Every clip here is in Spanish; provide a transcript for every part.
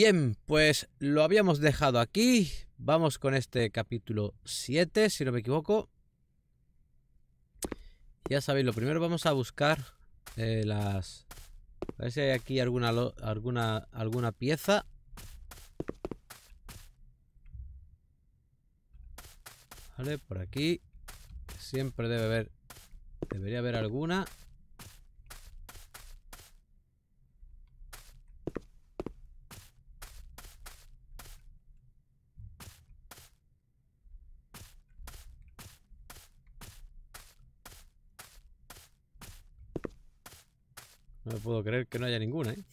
Bien, pues lo habíamos dejado aquí. Vamos con este capítulo 7, si no me equivoco. Ya sabéis, lo primero vamos a buscar las... A ver si hay aquí alguna pieza. Vale, por aquí. Siempre debe haber... Debería haber alguna. No me puedo creer que no haya ninguna, ¿eh?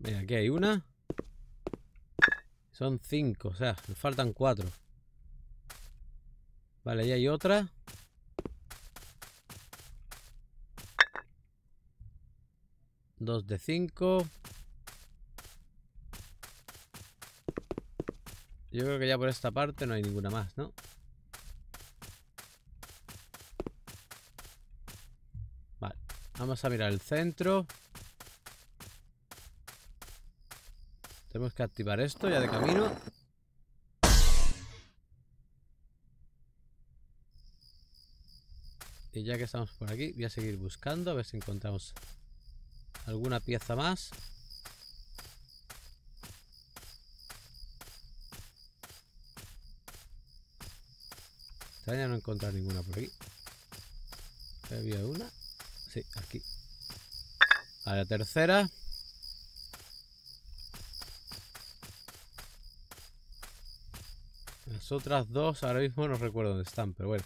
Venga, aquí hay una. Son 5, o sea, me faltan 4. Vale, ahí hay otra. Dos de 5. Yo creo que ya por esta parte no hay ninguna más, ¿no? Vale, vamos a mirar el centro. Tenemos que activar esto ya de camino. Y ya que estamos por aquí, voy a seguir buscando a ver si encontramos alguna pieza más. Extraña no encontrar ninguna por aquí. ¿Había una? Sí, aquí. A la tercera. Las otras dos ahora mismo no recuerdo dónde están, pero bueno.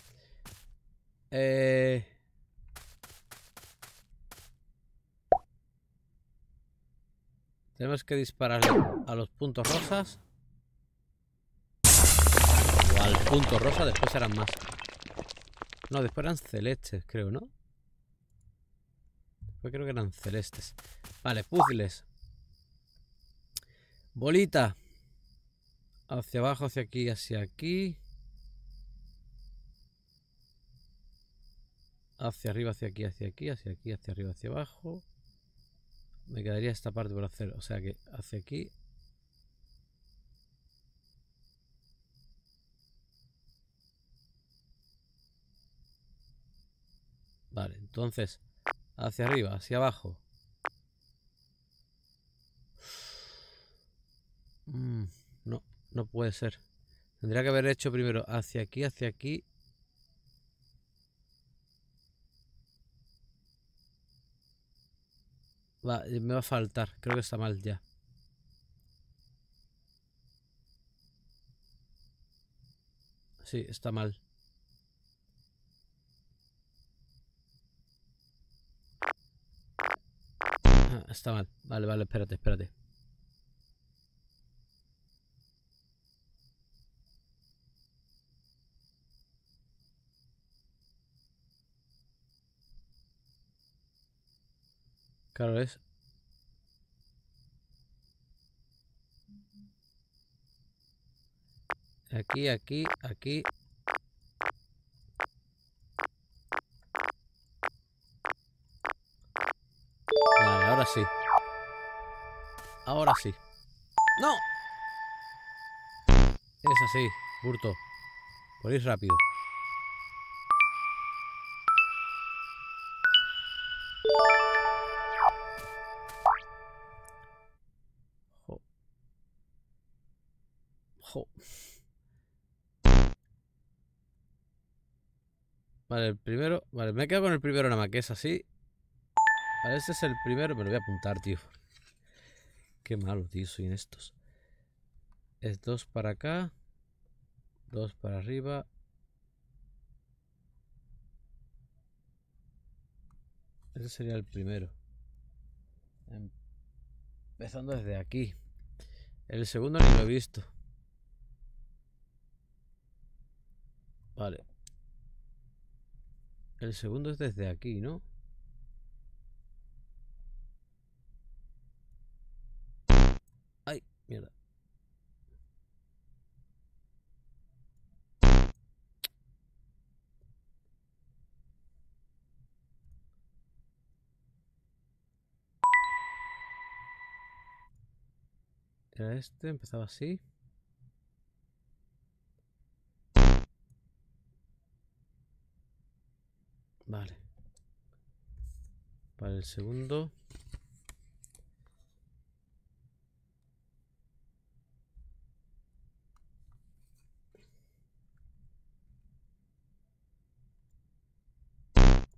Tenemos que dispararle a los puntos rosas. Al punto rosa, después eran más. No, después eran celestes, creo, ¿no? Después creo que eran celestes. Vale, puzzles. Bolita. Hacia abajo, hacia aquí, hacia aquí. Hacia arriba, hacia aquí, hacia aquí, hacia aquí, hacia arriba, hacia abajo. Me quedaría esta parte por hacer, o sea que hacia aquí. Vale, entonces, hacia arriba, hacia abajo. No, no puede ser. Tendría que haber hecho primero hacia aquí, hacia aquí. Va, me va a faltar, creo que está mal ya. Sí, está mal. Está mal. Vale, vale, espérate, espérate. Claro, es... Aquí, aquí, aquí... Ahora sí. Ahora sí. ¡No! Es así, Burto. Por ir rápido. Jo. Jo. Vale, el primero. Vale, me quedo con el primero nada más, que es así. Vale, este es el primero, me lo voy a apuntar, tío. Qué malo, tío, soy en estos. Es 2 para acá, 2 para arriba. Ese sería el primero. Empezando desde aquí. El segundo ni lo he visto. Vale. El segundo es desde aquí, ¿no? Mierda. que era este, empezaba así. Vale. Para el segundo.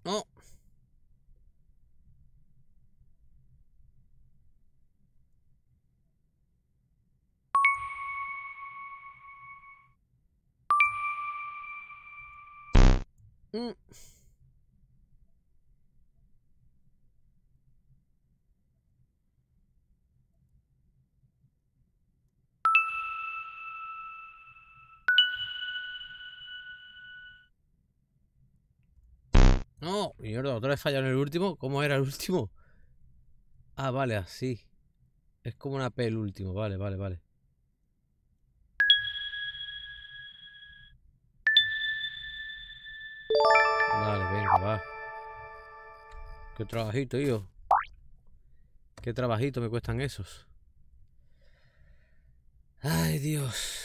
¡Oh! No, mierda, otra vez fallaron el último. ¿Cómo era el último? Ah, vale, así. Es como una P el último, vale. Vale, venga, va. Qué trabajito, tío. Qué trabajito me cuestan esos. Ay, Dios.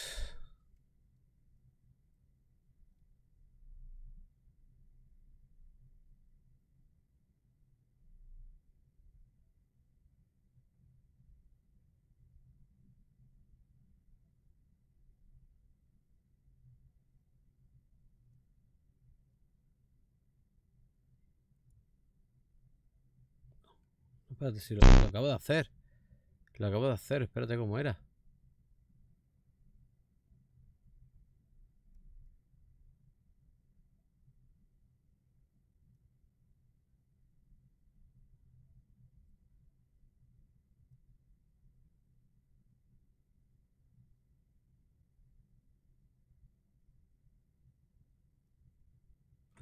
Espérate, si lo acabo de hacer. Lo acabo de hacer, espérate cómo era.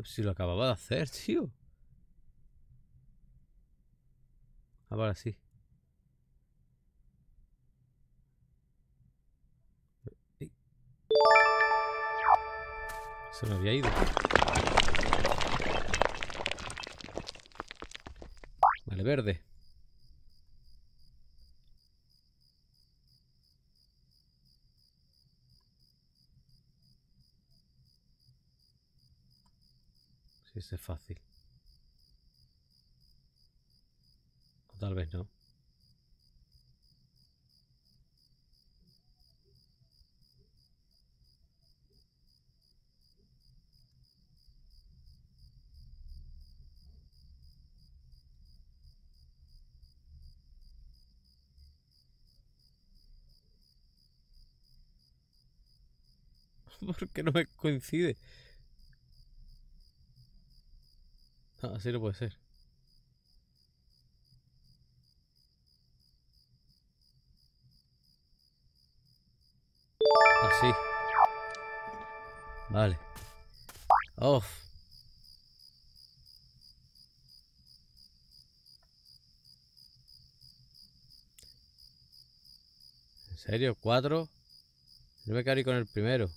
Si lo acababa de hacer, tío. Ahora sí. Se me había ido. Vale, verde. Sí, ese es fácil. Tal vez no. ¿Por qué no me coincide? Ah, así no puede ser. Sí. Vale. Off. ¿En serio? ¿4? No me caí con el primero.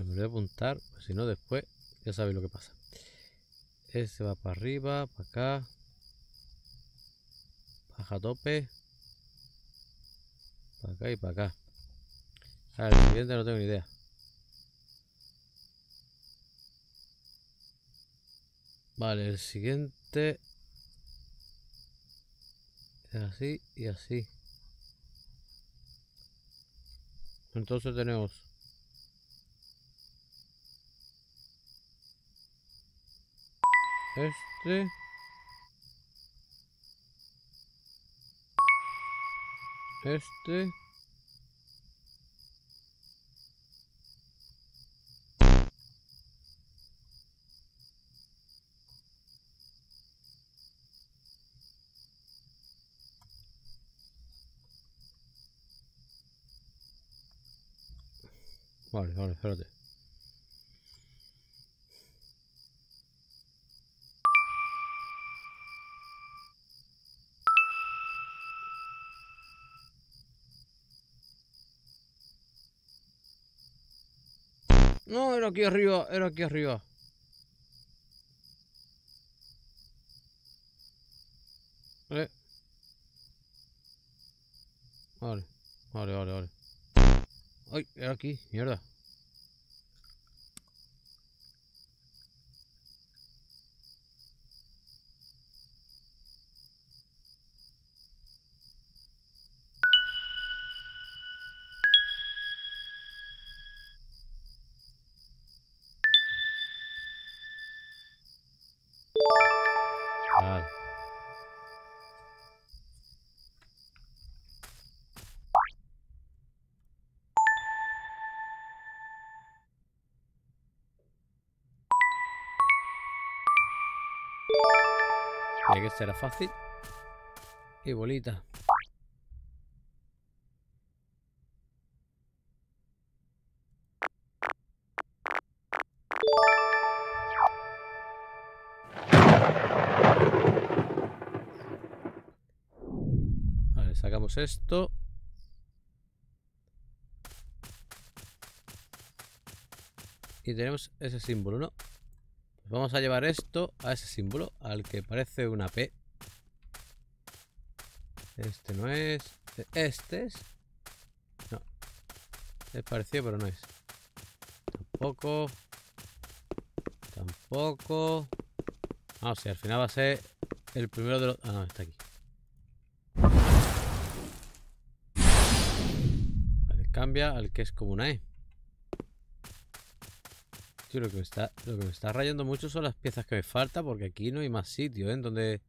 Voy a apuntar, pues si no después ya sabéis lo que pasa. Ese va para arriba, para acá, baja a tope, para acá y para acá. Ahora el siguiente no tengo ni idea. Vale, el siguiente es así y así. Entonces tenemos este. Este. Vale, espérate. No, era aquí arriba, era aquí arriba. Vale. Vale, vale, vale, vale. Ay, era aquí, mierda. Ya que será fácil. Y bolita. Vale, sacamos esto. Y tenemos ese símbolo, ¿no? Vamos a llevar esto a ese símbolo, al que parece una P. Este no es. Este es. No. Es parecido, pero no es. Tampoco. Tampoco. Ah, o sea, al final va a ser el primero de los. Ah, no, está aquí. Vale, cambia al que es como una E. Tío, lo que me está rayando mucho son las piezas que me faltan, porque aquí no hay más sitio, ¿eh? En donde...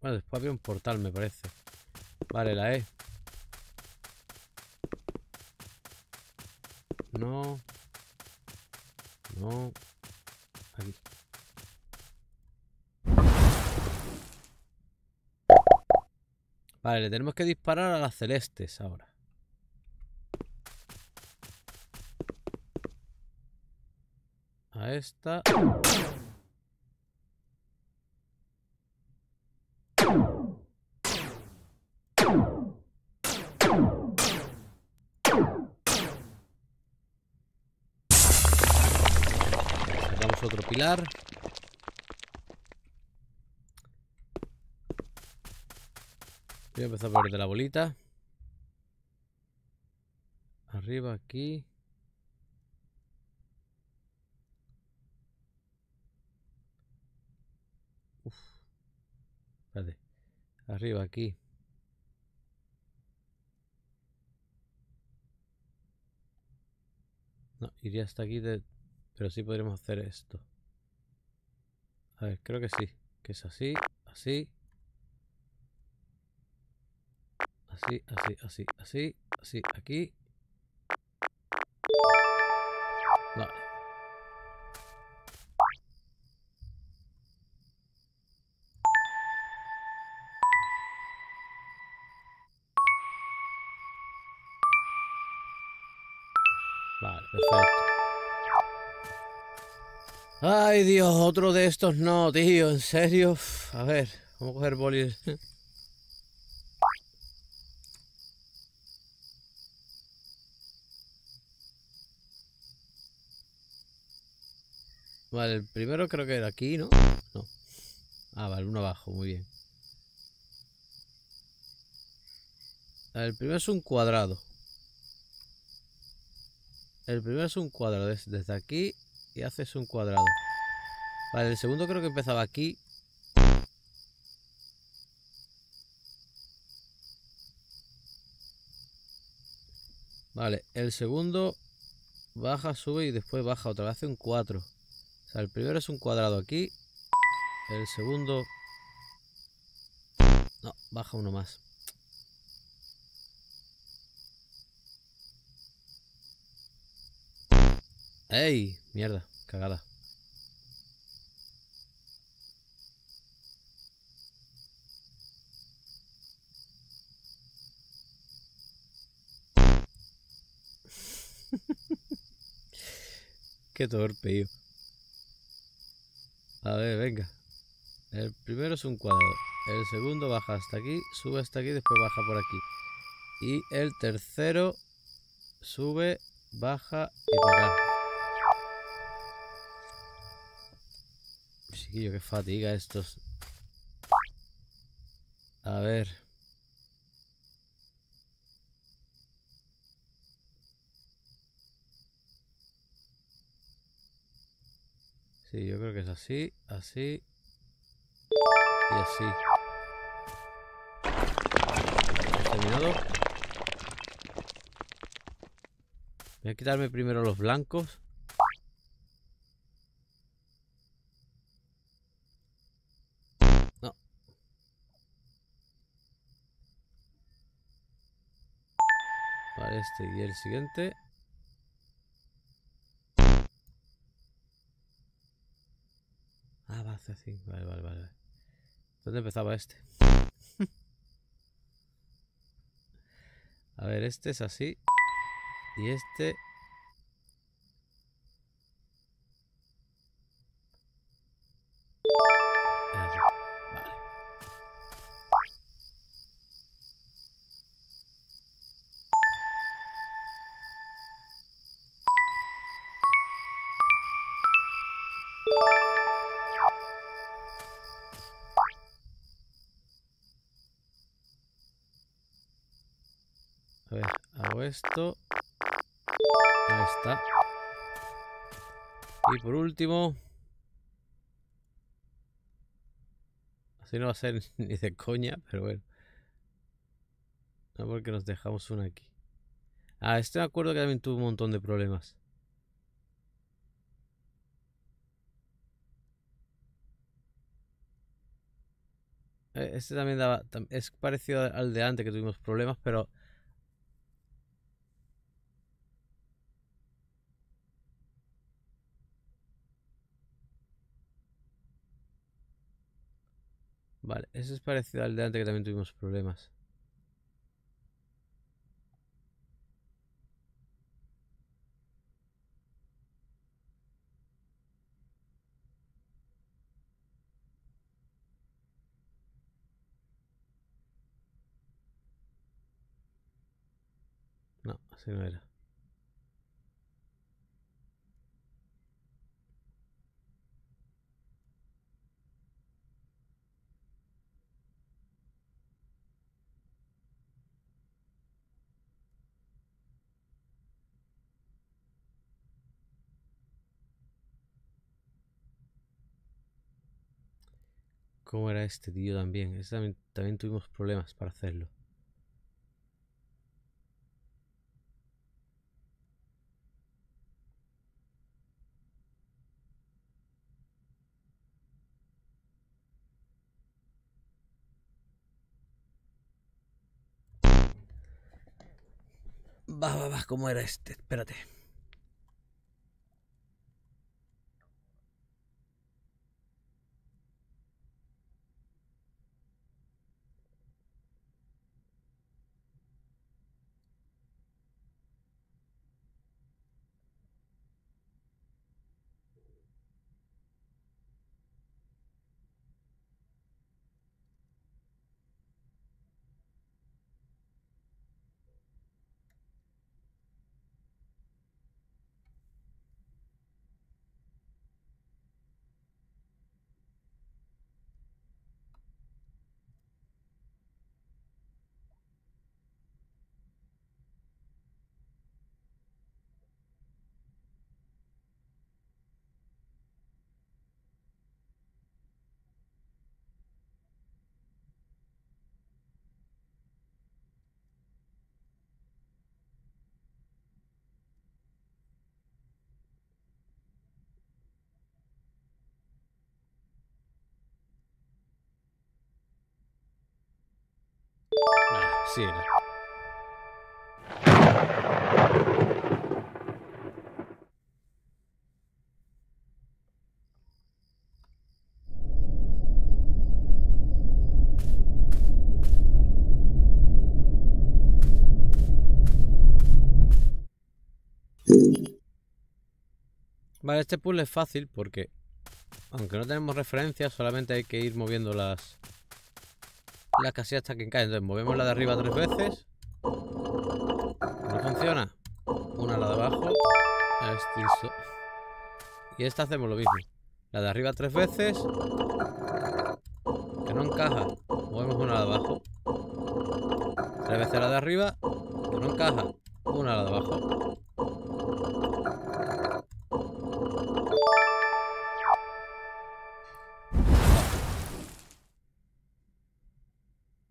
Bueno, después había un portal, me parece. Vale, la E. No. No. Aquí. Vale, le tenemos que disparar a las celestes ahora. Esta. Sacamos otro pilar. Voy a empezar por de la bolita. Arriba, aquí. Espérate. Arriba, aquí. No, iría hasta aquí, pero sí podríamos hacer esto. A ver, creo que sí. Que es así, así. Así, así, así, así, así, aquí. Vale. Vale, perfecto. Ay, Dios, otro de estos no, tío, en serio. A ver, vamos a coger bolis. Vale, el primero creo que era aquí, ¿no? No. Ah, vale, uno abajo, muy bien. El primero es un cuadrado. El primero es un cuadrado, desde aquí y haces un cuadrado. Vale, el segundo creo que empezaba aquí. Vale, el segundo baja, sube y después baja otra vez, hace un 4. O sea, el primero es un cuadrado aquí. El segundo... No, baja uno más. ¡Ey! Mierda, cagada. Qué torpe, yo. A ver, venga. El primero es un cuadrado. El segundo baja hasta aquí, sube hasta aquí, después baja por aquí. Y el tercero sube... baja y para acá. Chiquillo, qué fatiga estos. A ver. Sí, yo creo que es así, así y así. Terminado. Voy a quitarme primero los blancos. No. Para este y el siguiente. Ah, va a hacer así. Vale, vale, vale. ¿Dónde empezaba este? A ver, este es así. Y este... Vale. A ver, hago esto. Ahí está. Y por último. Así no va a ser ni de coña, pero bueno. No, porque nos dejamos una aquí. Ah, este me acuerdo que también tuvo un montón de problemas. Este también daba... Es parecido al de antes que tuvimos problemas, pero... Vale, eso es parecido al de antes que también tuvimos problemas. No, así no era. ¿Cómo era este tío también? Este también tuvimos problemas para hacerlo. Va, va, va, ¿cómo era este? Espérate. Sí, era. Vale, este puzzle es fácil porque aunque no tenemos referencias, solamente hay que ir moviendo las casillas hasta que caen. Entonces movemos la de arriba 3 veces. No funciona. Una a la de abajo. Y esta hacemos lo mismo. La de arriba 3 veces. Que no encaja. Movemos una a la de abajo. 3 veces la de arriba. Que no encaja. Una a la de abajo.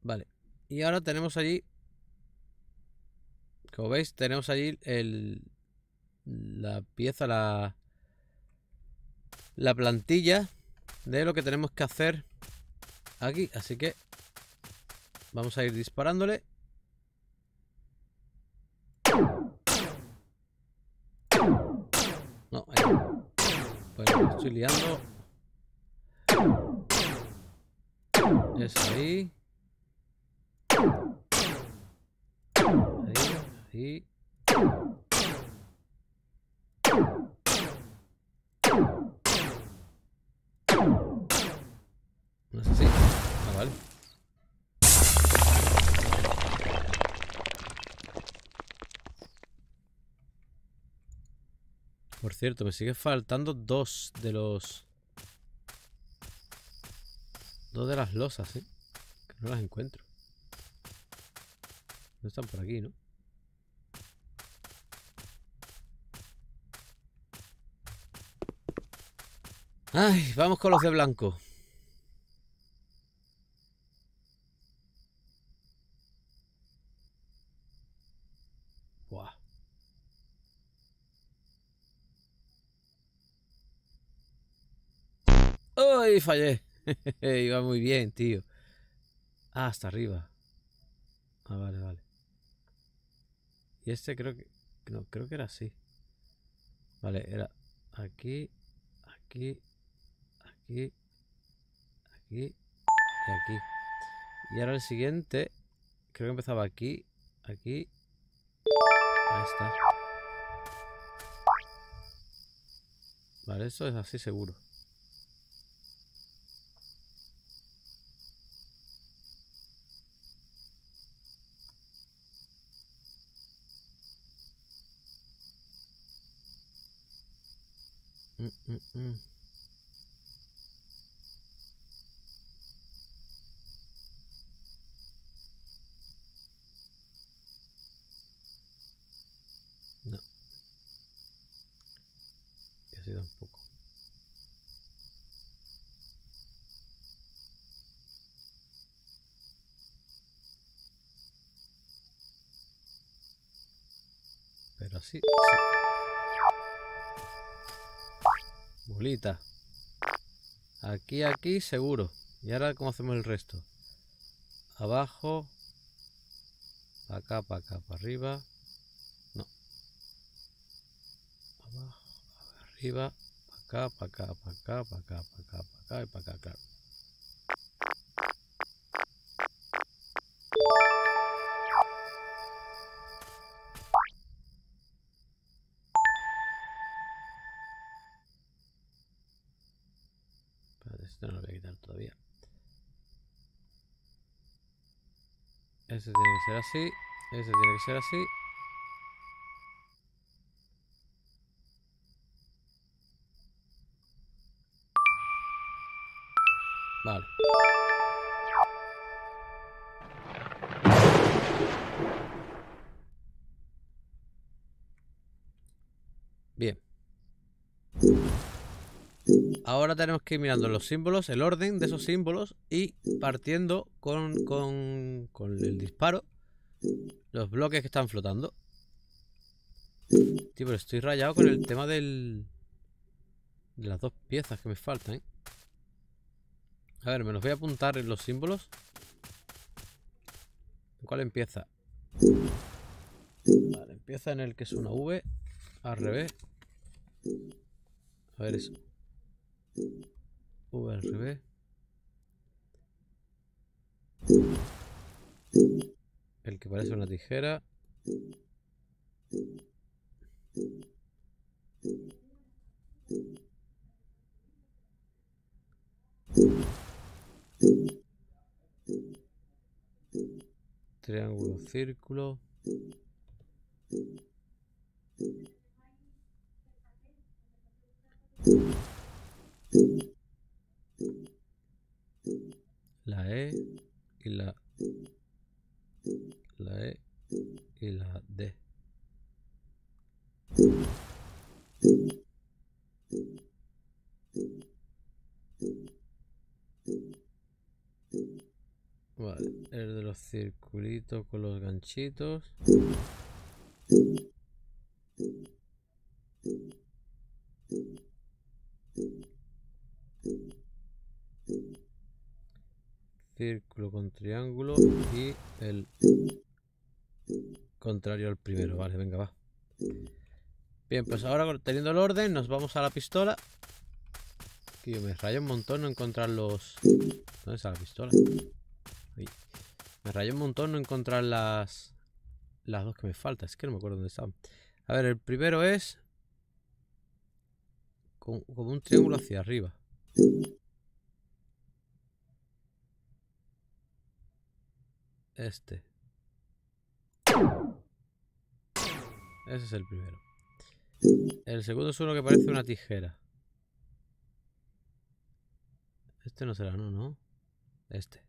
Vale. Y ahora tenemos allí... Como veis, tenemos allí la pieza, la plantilla de lo que tenemos que hacer aquí. Así que vamos a ir disparándole. No, pues estoy liando. Es ahí. Ahí. No sé si... Ah, vale. Por cierto, me sigue faltando dos de las losas, ¿eh? Que no las encuentro. No están por aquí, ¿no? Ay, vamos con los de blanco. Buah. ¡Ay, fallé! Iba muy bien, tío. Ah, hasta arriba. Ah, vale, vale. Y este creo que... No, creo que era así. Vale, era aquí, aquí... Aquí, aquí y aquí. Y ahora el siguiente, creo que empezaba aquí, aquí. Ahí está. Vale, eso es así seguro. Tampoco. Pero así, sí. Bolita. Aquí, aquí, seguro. Y ahora, ¿cómo hacemos el resto? Abajo. Para acá, para arriba. No. Abajo. Para acá, para acá, para acá, para acá, para acá, para acá y para acá, claro. Espérate, esto no lo voy a quitar todavía. Ese tiene que ser así, ese tiene que ser así. Vale. Bien. Ahora tenemos que ir mirando los símbolos, el orden de esos símbolos y partiendo con el disparo los bloques que están flotando. Tío, pero estoy rayado con el tema de las dos piezas que me faltan, ¿eh? A ver, me los voy a apuntar en los símbolos. ¿Cuál empieza? Vale, empieza en el que es una V. Al revés. A ver eso. V al revés. El que parece una tijera. Triángulo, círculo. la E y la D. Vale, el de los circulitos con los ganchitos. Círculo con triángulo y el contrario al primero. Vale, venga, va. Bien, pues ahora teniendo el orden nos vamos a la pistola. Que me rayó un montón no encontrar los... ¿Dónde está la pistola? Uy. Me rayó un montón no encontrar las dos que me faltan. Es que no me acuerdo dónde estaban. A ver, el primero es... como un triángulo hacia arriba. Este. Ese es el primero. El segundo es uno que parece una tijera. Este no será, ¿no? Este.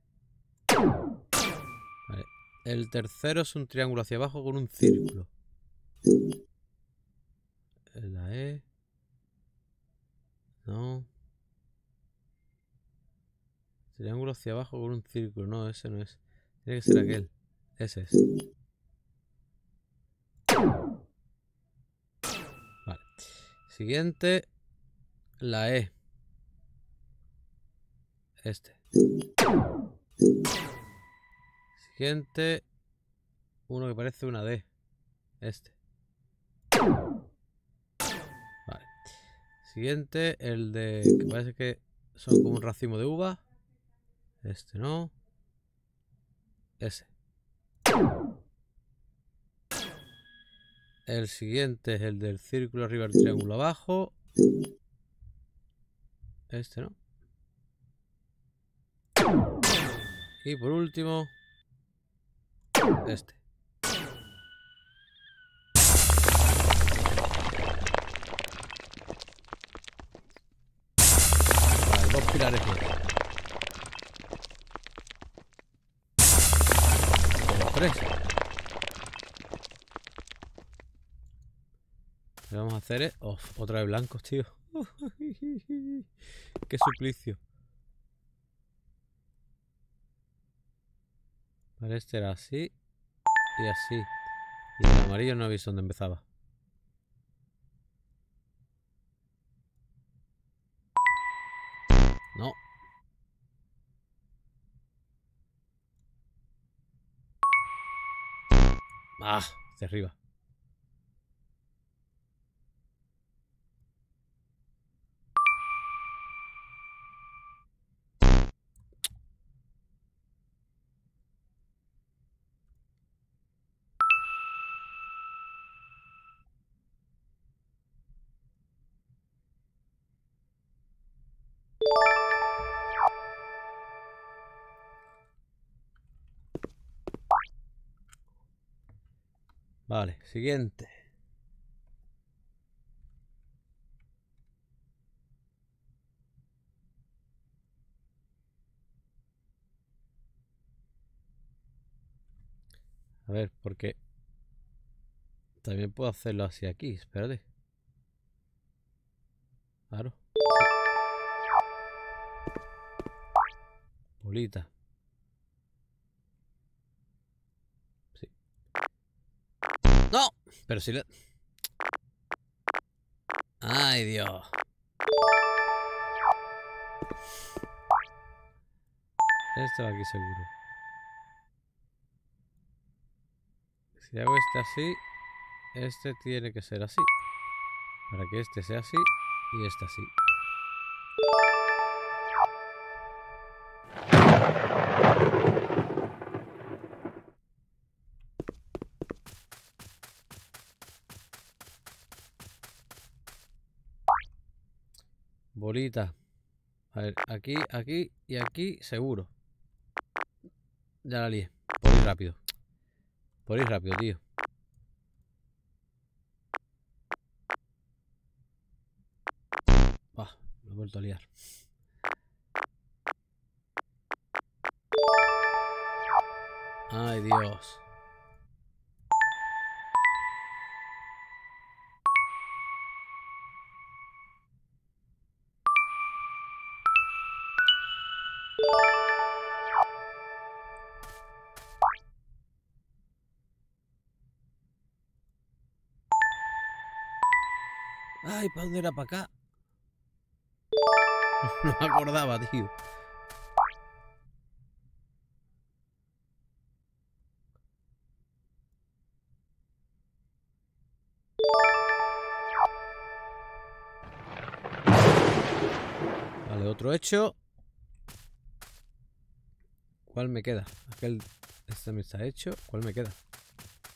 Vale. El tercero es un triángulo hacia abajo con un círculo. La E. No. Triángulo hacia abajo con un círculo. No, ese no es. Tiene que ser aquel. Ese es. Vale. Siguiente. La E. Este. Siguiente. Uno que parece una D. Este. Vale. Siguiente. El de... que parece que son como un racimo de uva. Este no. Ese. El siguiente es el del círculo arriba, el triángulo abajo. Este no. Y por último, este. Vale, dos pilares bien. Lo que vamos a hacer es... oh, otra de blancos, tío. Qué suplicio. Vale, este era así y así. Y el amarillo no he visto dónde empezaba. No. Ah, hacia arriba. Vale, siguiente. A ver, porque también puedo hacerlo hacia aquí, espérate. Claro. Bolita. No, pero si le... ¡ay, Dios! Esto va aquí seguro. Si hago este así, este tiene que ser así. Para que este sea así y este así. Bolita. A ver, aquí, aquí y aquí, seguro. Ya la lié. Por ir rápido. Por ir rápido, tío. Ah, me he vuelto a liar. Ay, Dios. Ay, ¿para dónde era? ¿Para acá? No me acordaba, tío. Vale, otro hecho. ¿Cuál me queda? Aquel... Este me está hecho. ¿Cuál me queda?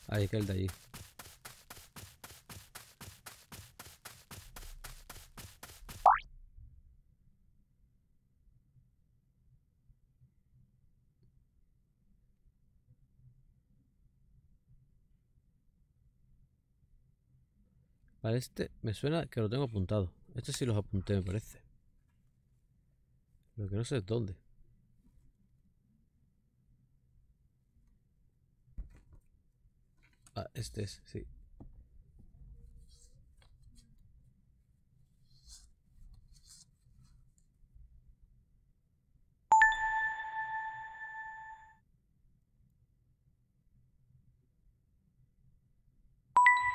Ahí, aquel de allí. Vale, este me suena que lo tengo apuntado. Este sí los apunté, me parece. Lo que no sé es dónde. Ah, este es, sí.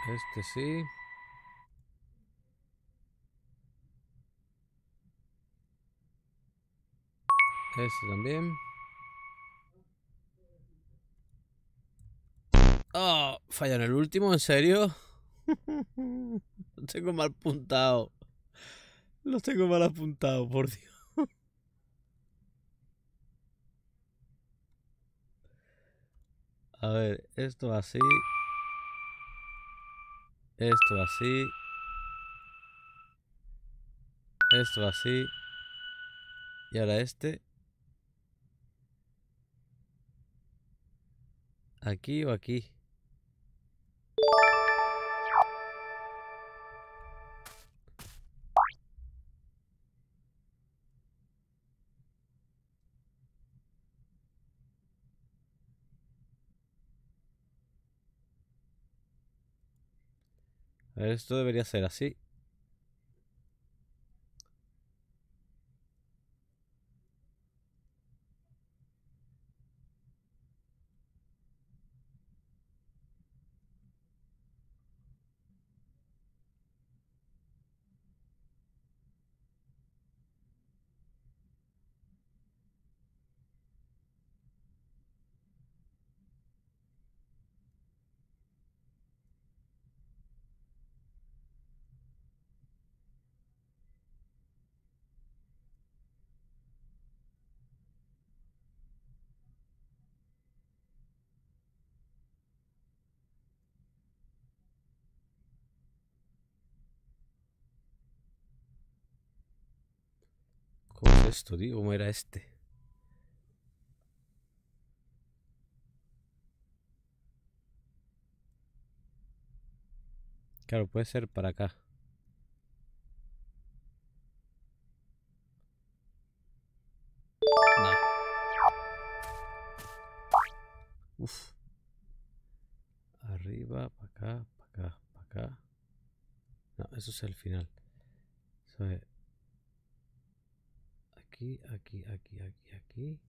Este sí. Este también. Oh, falla en el último, ¿en serio? Lo tengo mal apuntado. Lo tengo mal apuntado, por Dios. A ver, esto así. Esto así. Esto así. Y ahora este. ¿Aquí o aquí? A ver, esto debería ser así. ¿Cómo es esto, tío? ¿Cómo era este? Claro, puede ser para acá. No. Uf. Arriba, para acá, para acá, para acá. No, eso es el final. Eso es... Aquí, aquí, aquí, aquí, aquí.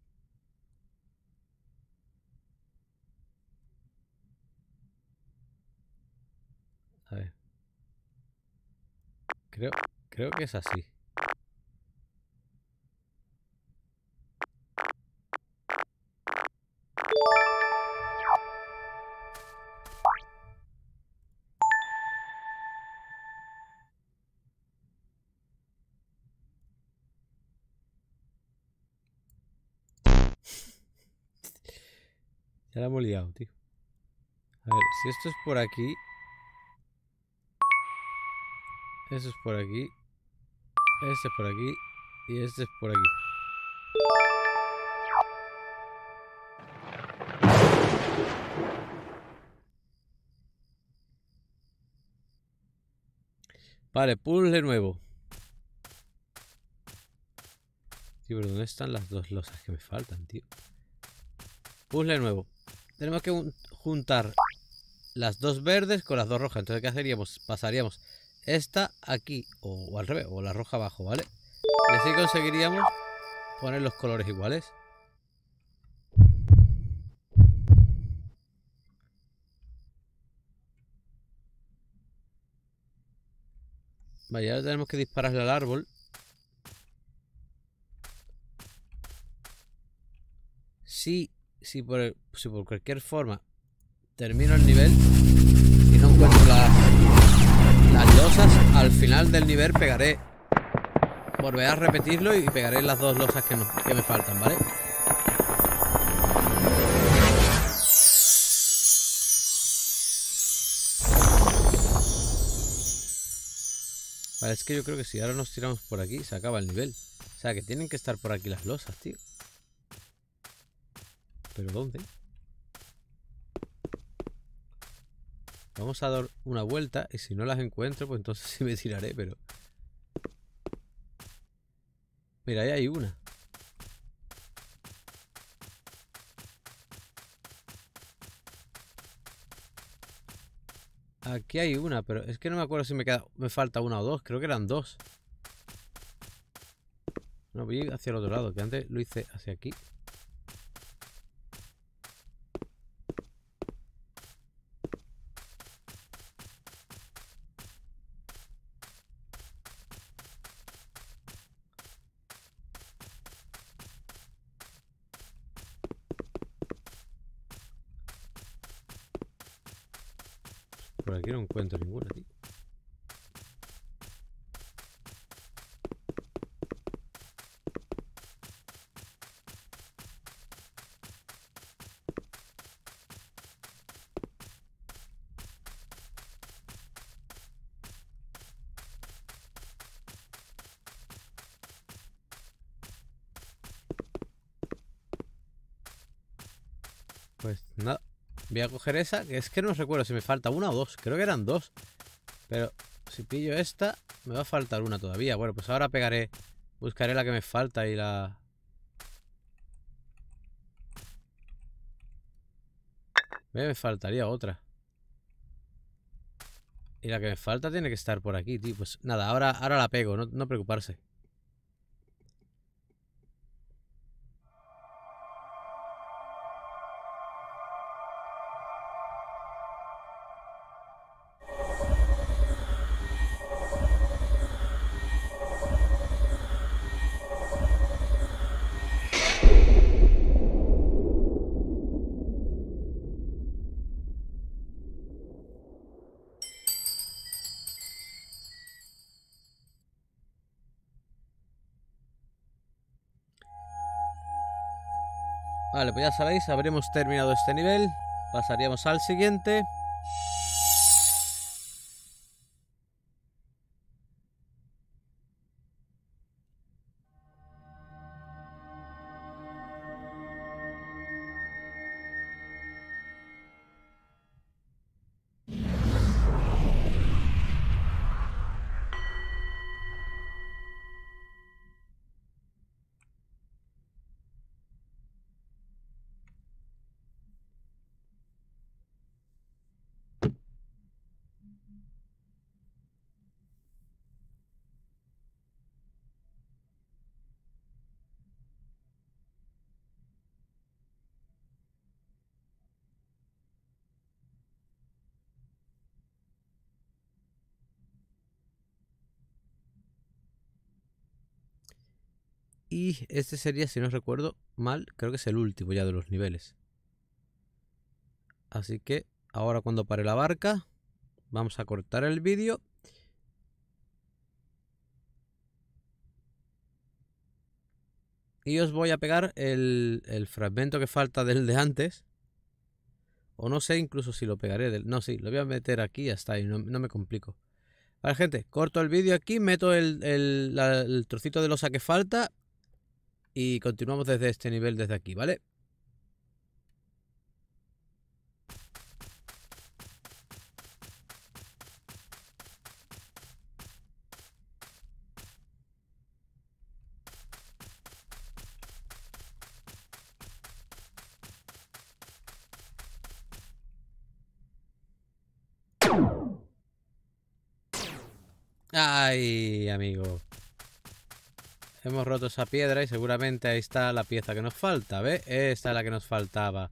A ver. Creo que es así. Ya la hemos liado, tío. A ver, si esto es por aquí. Eso es por aquí. Este es por aquí. Y este es por aquí. Vale, puzzle nuevo. Tío, pero ¿dónde están las dos losas que me faltan, tío? Puzzle nuevo. Tenemos que juntar las dos verdes con las dos rojas. Entonces, ¿qué haríamos? Pasaríamos esta aquí, o al revés, o la roja abajo, ¿vale? Y así conseguiríamos poner los colores iguales. Vale, ahora tenemos que dispararle al árbol. Si por cualquier forma termino el nivel y no encuentro las losas, al final del nivel pegaré, volveré a repetirlo y pegaré las dos losas que me faltan, ¿vale? Vale, es que yo creo que si ahora nos tiramos por aquí se acaba el nivel. O sea que tienen que estar por aquí las losas, tío. ¿Pero dónde? Vamos a dar una vuelta y si no las encuentro, pues entonces sí me tiraré, pero... Mira, ahí hay una. Aquí hay una, pero es que no me acuerdo si me falta una o dos. Creo que eran dos. No, voy hacia el otro lado, que antes lo hice hacia aquí. Por aquí no encuentro ninguna, tío. Pues nada. Voy a coger esa, que es que no recuerdo si me falta una o dos. Creo que eran dos. Pero si pillo esta, me va a faltar una todavía. Bueno, pues ahora pegaré. Buscaré la que me falta y la... Me faltaría otra. Y la que me falta tiene que estar por aquí, tío. Pues nada, ahora la pego, no preocuparse. Vale, pues ya sabéis, habremos terminado este nivel. Pasaríamos al siguiente. Y este sería, si no recuerdo mal, creo que es el último ya de los niveles. Así que ahora cuando pare la barca, vamos a cortar el vídeo. Y os voy a pegar el fragmento que falta del de antes. O no sé incluso si lo pegaré del... No, sí, lo voy a meter aquí y ya está, y no me complico. Vale, gente, corto el vídeo aquí, meto el trocito de losa que falta... Y continuamos desde este nivel, desde aquí, ¿vale? Ay, amigo. Hemos roto esa piedra y seguramente ahí está la pieza que nos falta, ¿ves? Esta es la que nos faltaba.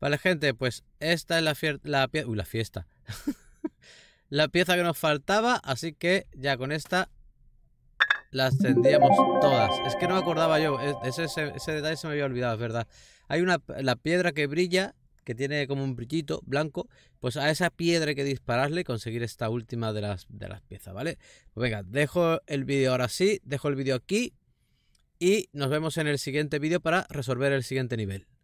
Vale, gente, pues esta es la fiesta. La pieza que nos faltaba, así que ya con esta las tendríamos todas. Es que no me acordaba yo, ese detalle se me había olvidado, es verdad. Hay la piedra que brilla, que tiene como un brillito blanco, pues a esa piedra hay que dispararle y conseguir esta última de las piezas, ¿vale? Pues venga, dejo el vídeo ahora sí, dejo el vídeo aquí y nos vemos en el siguiente vídeo para resolver el siguiente nivel.